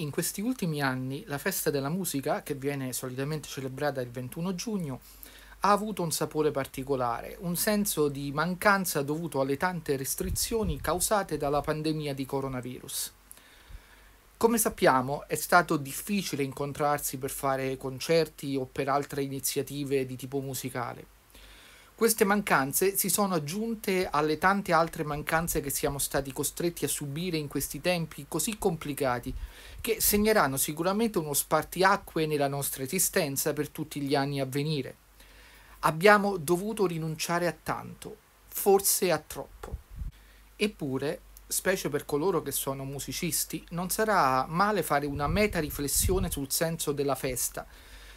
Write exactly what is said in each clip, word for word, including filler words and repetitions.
In questi ultimi anni la festa della musica, che viene solitamente celebrata il ventuno giugno, ha avuto un sapore particolare, un senso di mancanza dovuto alle tante restrizioni causate dalla pandemia di coronavirus. Come sappiamo, è stato difficile incontrarsi per fare concerti o per altre iniziative di tipo musicale. Queste mancanze si sono aggiunte alle tante altre mancanze che siamo stati costretti a subire in questi tempi così complicati, che segneranno sicuramente uno spartiacque nella nostra esistenza per tutti gli anni a venire. Abbiamo dovuto rinunciare a tanto, forse a troppo. Eppure, specie per coloro che sono musicisti, non sarà male fare una meta riflessione sul senso della festa,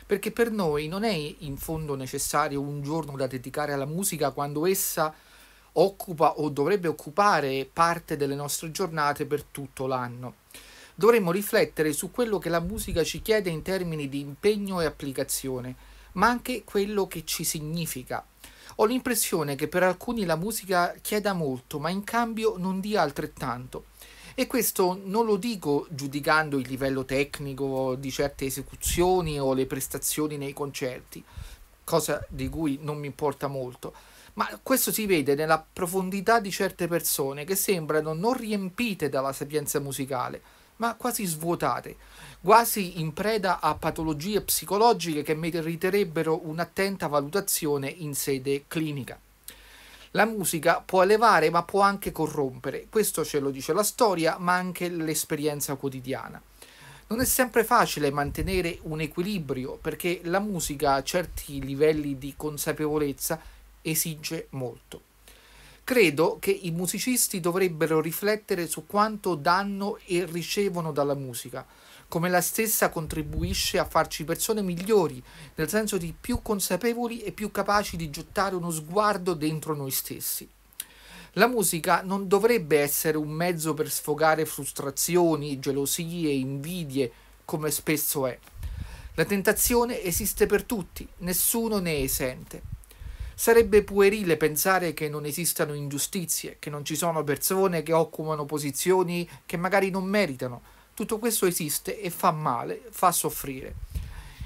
perché per noi non è in fondo necessario un giorno da dedicare alla musica quando essa occupa o dovrebbe occupare parte delle nostre giornate per tutto l'anno. Dovremmo riflettere su quello che la musica ci chiede in termini di impegno e applicazione, ma anche quello che ci significa. Ho l'impressione che per alcuni la musica chieda molto, ma in cambio non dia altrettanto. E questo non lo dico giudicando il livello tecnico di certe esecuzioni o le prestazioni nei concerti, cosa di cui non mi importa molto, ma questo si vede nella profondità di certe persone che sembrano non riempite dalla sapienza musicale, ma quasi svuotate, quasi in preda a patologie psicologiche che meriterebbero un'attenta valutazione in sede clinica. La musica può elevare, ma può anche corrompere, questo ce lo dice la storia, ma anche l'esperienza quotidiana. Non è sempre facile mantenere un equilibrio, perché la musica a certi livelli di consapevolezza esige molto. Credo che i musicisti dovrebbero riflettere su quanto danno e ricevono dalla musica, come la stessa contribuisce a farci persone migliori, nel senso di più consapevoli e più capaci di gettare uno sguardo dentro noi stessi. La musica non dovrebbe essere un mezzo per sfogare frustrazioni, gelosie, invidie, come spesso è. La tentazione esiste per tutti, nessuno ne è esente. Sarebbe puerile pensare che non esistano ingiustizie, che non ci sono persone che occupano posizioni che magari non meritano. Tutto questo esiste e fa male, fa soffrire.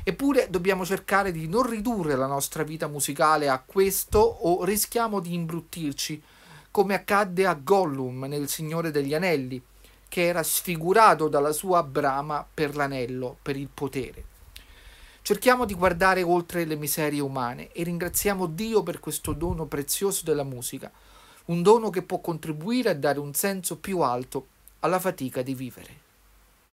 Eppure dobbiamo cercare di non ridurre la nostra vita musicale a questo o rischiamo di imbruttirci, come accadde a Gollum nel Signore degli Anelli, che era sfigurato dalla sua brama per l'anello, per il potere. Cerchiamo di guardare oltre le miserie umane e ringraziamo Dio per questo dono prezioso della musica, un dono che può contribuire a dare un senso più alto alla fatica di vivere.